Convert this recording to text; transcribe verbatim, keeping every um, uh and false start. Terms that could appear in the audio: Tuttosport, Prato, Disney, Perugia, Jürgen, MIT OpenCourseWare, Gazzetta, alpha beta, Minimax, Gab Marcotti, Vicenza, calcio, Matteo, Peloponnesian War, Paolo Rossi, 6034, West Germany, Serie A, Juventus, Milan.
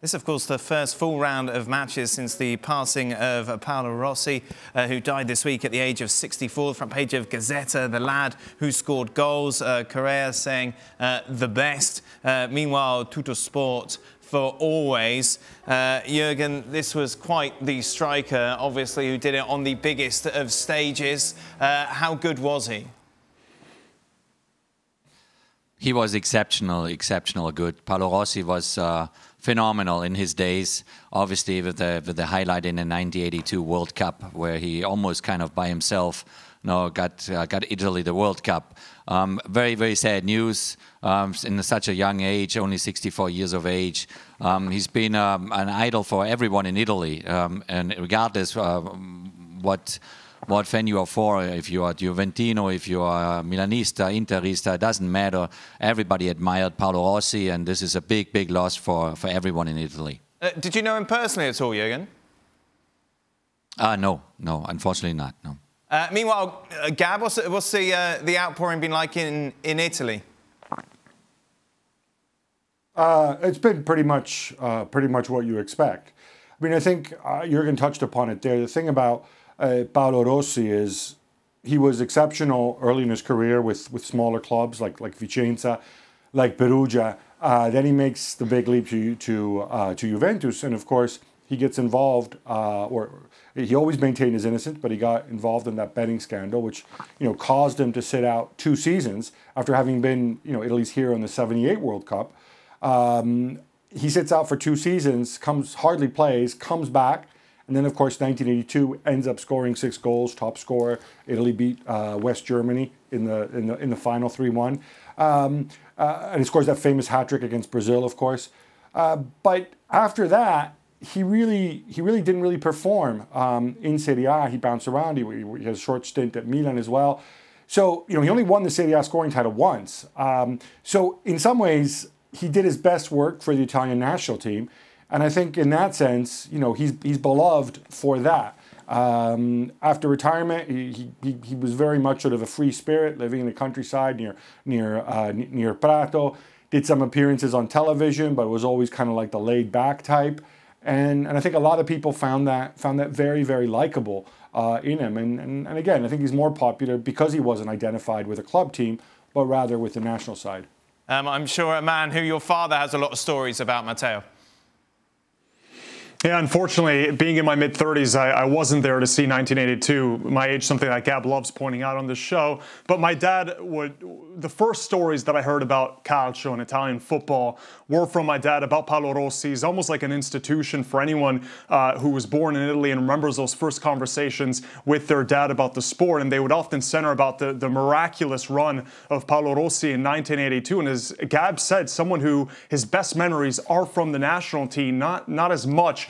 This, of course, the first full round of matches since the passing of Paolo Rossi, uh, who died this week at the age of sixty-four. The front page of Gazzetta, the lad who scored goals. Uh, Correa saying uh, the best. Uh, meanwhile, Tuttosport for always. Uh, Jürgen, this was quite the striker, obviously, who did it on the biggest of stages. Uh, how good was he? He was exceptional, exceptional good. Paolo Rossi was uh, phenomenal in his days, obviously with the, with the highlight in the nineteen eighty-two World Cup, where he almost kind of by himself you know, got, uh, got Italy the World Cup. Um, very, very sad news um, in such a young age, only sixty-four years of age. Um, he's been um, an idol for everyone in Italy, um, and regardless uh, what... what fan you are for, if you are Juventino, if you are Milanista, Interista, it doesn't matter. Everybody admired Paolo Rossi, and this is a big, big loss for, for everyone in Italy. Uh, did you know him personally at all, Jürgen? Uh, no, no, unfortunately not, no. Uh, meanwhile, uh, Gab, what's, what's the, uh, the outpouring been like in, in Italy? Uh, it's been pretty much, uh, pretty much what you expect. I mean, I think uh, Jürgen touched upon it there. The thing about Uh, Paolo Rossi is he was exceptional early in his career with, with smaller clubs like, like Vicenza, like Perugia. Uh, then he makes the big leap to, to, uh, to Juventus. And of course, he gets involved, uh, or he always maintained his innocence, but he got involved in that betting scandal, which you know caused him to sit out two seasons after having been you know Italy's hero in the seventy-eight World Cup. Um, he sits out for two seasons, comes hardly plays, comes back. And then, of course, nineteen eighty-two ends up scoring six goals, top scorer. Italy beat uh, West Germany in the in the, in the final three one, um, uh, and he scores that famous hat trick against Brazil, of course. Uh, but after that, he really he really didn't really perform um, in Serie A. He bounced around. He, he had a short stint at Milan as well. So you know he only won the Serie A scoring title once. Um, so in some ways, he did his best work for the Italian national team. And I think in that sense, you know, he's, he's beloved for that. Um, after retirement, he, he, he was very much sort of a free spirit, living in the countryside near, near, uh, near Prato, did some appearances on television, but was always kind of like the laid-back type. And, and I think a lot of people found that, found that very, very likable uh, in him. And, and, and again, I think he's more popular because he wasn't identified with a club team, but rather with the national side. Um, I'm sure a man who your father has a lot of stories about, Matteo. Yeah, unfortunately, being in my mid-thirties, I, I wasn't there to see nineteen eighty-two, my age, something that Gab loves pointing out on this show. But my dad would, the first stories that I heard about calcio and Italian football were from my dad about Paolo Rossi. He's almost like an institution for anyone uh, who was born in Italy and remembers those first conversations with their dad about the sport. And they would often center about the, the miraculous run of Paolo Rossi in nineteen eighty-two. And as Gab said, someone who his best memories are from the national team, not, not as much